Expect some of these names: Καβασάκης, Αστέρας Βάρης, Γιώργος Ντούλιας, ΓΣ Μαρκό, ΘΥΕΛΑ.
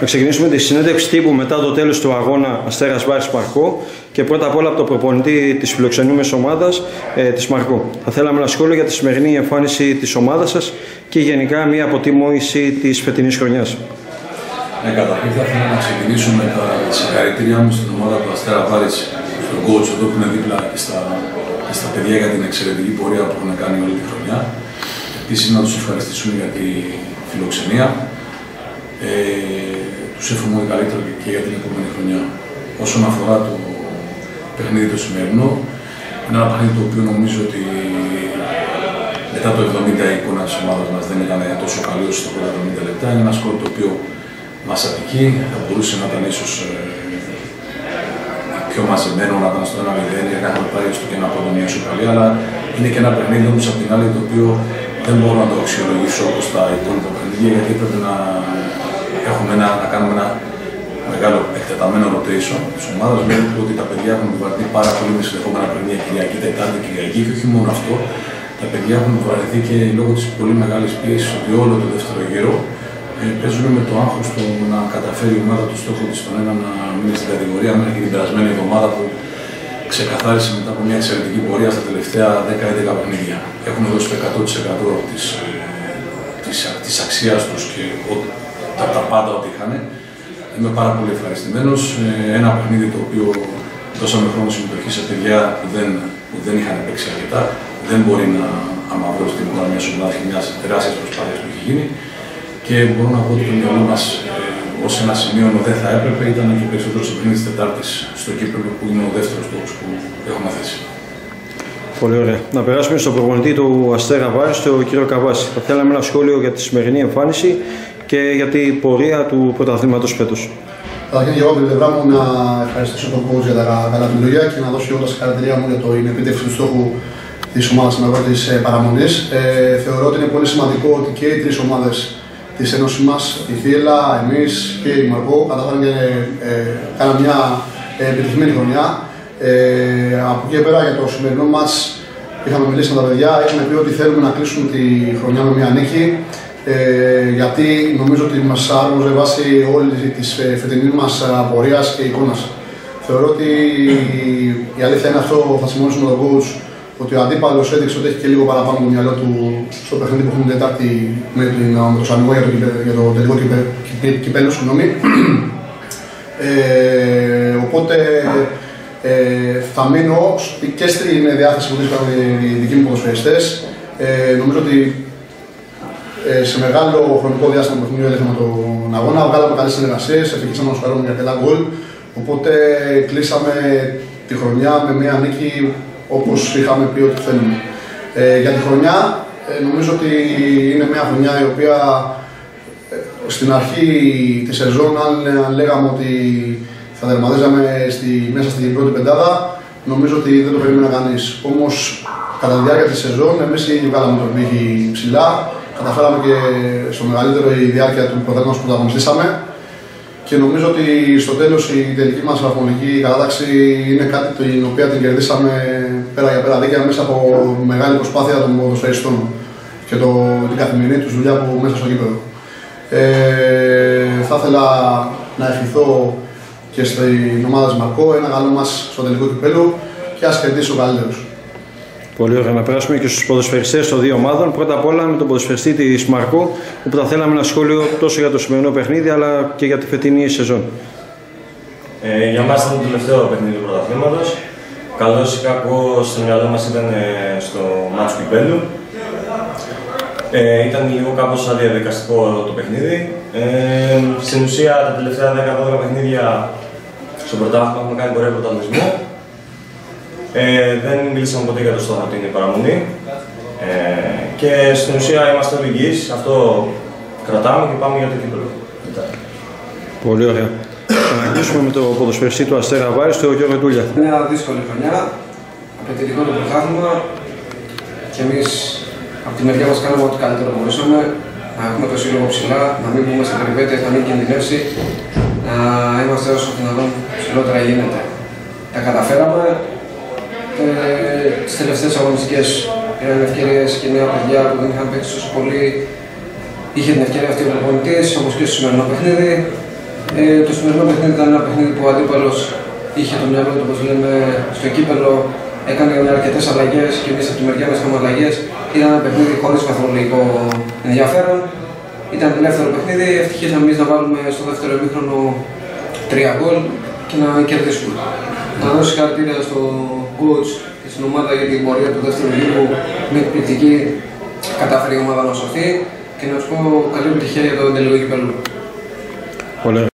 Να ξεκινήσουμε τη συνέντευξη τύπου μετά το τέλος του αγώνα Αστέρας Βάρης Μαρκό και πρώτα απ' όλα από τον προπονητή της φιλοξενούμενης ομάδας της Μαρκό. Θα θέλαμε ένα σχόλιο για τη σημερινή εμφάνιση της ομάδας σας και γενικά μια αποτίμηση της φετινής χρονιάς. Ναι, καταρχήν θα ήθελα να ξεκινήσω με τα συγχαρητήριά μου στην ομάδα του Αστέρα Βάρης, στον coach εδώ που είναι δίπλα και στα παιδιά για την εξαιρετική πορεία που έχουν κάνει όλη τη χρονιά. Επίσης να τους ευχαριστήσουμε για τη φιλοξενία. Τους εύχομαι ό,τι καλύτερο και για την επόμενη χρονιά. Όσον αφορά το παιχνίδι το σημερινό, είναι ένα παιχνίδι το οποίο νομίζω ότι μετά το 70 η εικόνα της ομάδας μας δεν ήταν τόσο καλή όσο τα πρώτα 70 λεπτά. Είναι ένα σκορ το οποίο μας αδικεί, θα μπορούσε να ήταν ίσως πιο μαζεμένο, να ήταν στο 1-0, να είχαμε πάρει έστω και ένα πόντο μια ισοπαλία, αλλά είναι και ένα παιχνίδι όμως απ' την άλλη το οποίο δεν μπορώ να το αξιολογήσω όπως τα υπόλοιπα παιχνίδια, γιατί πρέπει να κάνουμε ένα μεγάλο εκτεταμένο rotation της ομάδας. Βλέπω ότι τα παιδιά έχουν βαρεθεί πάρα πολύ με συνεχόμενα παιχνίδια Κυριακή, Τετάρτη, Κυριακή, και όχι μόνο αυτό. Τα παιδιά έχουν βαρεθεί και λόγω της πολύ μεγάλης πίεσης ότι όλο το δεύτερο γύρο παίζουν με το άγχος του να καταφέρει η ομάδα του στόχο της στον ένα να μείνει στην κατηγορία, μέχρι και την περασμένη εβδομάδα που ξεκαθάρισε μετά από μια εξαιρετική πορεία στα τελευταία 10-11 παιχνίδια. Έχουν δώσει το 100% της αξίας τους και τα πάντα ό,τι είχαν. Είμαι πάρα πολύ ευχαριστημένος. Ένα παιχνίδι το οποίο δώσαμε χρόνο συμμετοχή σε παιδιά που δεν είχαν παίξει αρκετά. Δεν μπορεί να αμαυρώσει την ομάδα μιας ομάδας και μιας τεράστιας προσπάθειας που έχει γίνει. Και μπορώ να πω ότι το μυαλό μας ως ένα σημείο δεν θα έπρεπε. Ήταν και περισσότερο στο παιχνίδι της Τετάρτης στο Κύπελλο που είναι ο δεύτερος στόχος που έχουμε θέσει. Πολύ ωραία. Να περάσουμε στον προπονητή του Αστέρα Βάρης, τον κύριο Καβάση. Θα θέλαμε ένα σχόλιο για τη σημερινή εμφάνιση και για την πορεία του πρωταθλήματος φέτος. Καταρχήν, και εγώ από την πλευρά μου να ευχαριστήσω τον coach για τα καλά του λόγια και να δώσω όλα τα συγχαρητήριά μου για την επίτευξη του στόχου της ομάδας μετά τη παραμονή. Θεωρώ ότι είναι πολύ σημαντικό ότι και οι τρεις ομάδες της Ένωσης μας, η ΘΥΕΛΑ, εμείς και η Μαρκό, κάναμε μια επιτυχημένη χρονιά. Από εκεί πέρα για το σημερινό μας είχαμε μιλήσει με τα παιδιά, είχαμε πει ότι θέλουμε να κλείσουμε τη χρονιά με μια νίκη. Γιατί νομίζω ότι μας άρμοζε βάσει όλη της φετινής μας απορίας και εικόνας. Θεωρώ ότι η αλήθεια είναι αυτό, θα συμφωνήσουμε τον coach, ότι ο αντίπαλος έδειξε ότι έχει και λίγο παραπάνω το μυαλό του στο παιχνίδι που έχουμε την Τετάρτη με το Σανικό για το τελικό κυπέλλο, συγγνώμη. Οπότε θα μείνω και στην διάθεση που βρίσκαν οι δικοί μου ποδοσφαιριστές. Νομίζω ότι σε μεγάλο χρονικό διάστημα που έλεγχαμε τον αγώνα, βγάλαμε καλές συνεργασίες, εφηγήσαμε να σκοράρουμε για αρκετά γκολ. Οπότε κλείσαμε τη χρονιά με μια νίκη όπως είχαμε πει ότι θέλουμε. Για τη χρονιά, νομίζω ότι είναι μια χρονιά η οποία στην αρχή τη σεζόν, αν λέγαμε ότι θα τερματίζαμε μέσα στην πρώτη πεντάδα, νομίζω ότι δεν το περίμενε κανείς. Όμως, κατά τη διάρκεια τη σεζόν, εμείς ήδη βγάλαμε τον μύχη ψηλά. Καταφέραμε και στο μεγαλύτερο η διάρκεια του πρωταθλήματος που πρωταγωνιστήσαμε και νομίζω ότι στο τέλος η τελική μας βαθμολογική κατάταξη είναι κάτι την οποία την κερδίσαμε πέρα για πέρα δίκαια μέσα από μεγάλη προσπάθεια των ποδοσφαιριστών και την καθημερινή τους δουλειά που μέσα στο γήπεδο. Θα ήθελα να ευχηθώ και στην ομάδα της Μαρκό ένα καλό μας στο τελικό κυπέλλου και ας κερδίσει ο καλύτερος. Πολύ ωραία. Να περάσουμε και στους ποδοσφαιριστές των δύο ομάδων. Πρώτα απ' όλα με τον ποδοσφαιριστή της Μαρκό, όπου θα θέλαμε ένα σχόλιο τόσο για το σημερινό παιχνίδι αλλά και για τη φετινή σεζόν. Για μας ήταν το τελευταίο παιχνίδι του πρωταθλήματος. Καλώς ή κακώς στο μυαλό μας ήταν στο μάτς του κυπέλλου. Ήταν λίγο κάπως αδιαδικαστικό το παιχνίδι. Στην ουσία τα τελευταία 10-12 παιχνίδια στο πρωτάθλημα έχουμε κάνει πορεία πρωταθλητισμό. Δεν μιλήσαμε ποτέ για το στόχο ότι είναι η παραμονή και στην ουσία είμαστε όλοι υγιείς, αυτό κρατάμε και πάμε για το κύπελλο. Πολύ ωραία. Να αρχίσουμε με το ποδοσφαιριστή του Αστέρα Βάρης, τον Γιώργο Ντούλια. Είναι μια δύσκολη χρονιά, απαιτητικό το πρωτάθλημα και εμείς από τη μεριά μας κάναμε ό,τι καλύτερο μπορούσαμε, να έχουμε το σύλλογο ψηλά, να μην μπούμε σε περιπέτειες, να μην κινδυνεύσει, να είμαστε όσο δυνατόν ψηλότερα γίνεται. Τα καταφέραμε. Στις τελευταίες αγωνιστικές είχαν ευκαιρίες και νέα παιδιά που δεν είχαν παίξει τόσο πολύ. Είχε την ευκαιρία αυτή ο προπονητής, όπως και στο σημερινό παιχνίδι. Το σημερινό παιχνίδι ήταν ένα παιχνίδι που ο αντίπαλος είχε το μυαλό του, όπως λέμε, στο κύπελλο. Έκανε αρκετές αλλαγές και εμείς από τη μεριά μας είχαμε αλλαγές. Ήταν ένα παιχνίδι χωρίς καθολικό ενδιαφέρον. Ήταν ελεύθερο παιχνίδι. Ευτυχήσαμε εμείς να βάλουμε στο δεύτερο ημίχρονο 3 γκολ και να κερδίσουμε. Να δώσω συγχαρητήρια στον coach και στην ομάδα για την πορεία του δεύτερου γύρου. Με εκπληκτική κατάφερε η ομάδα να σωθεί και να σου πω καλή επιτυχία για το τελικό κύπελλο.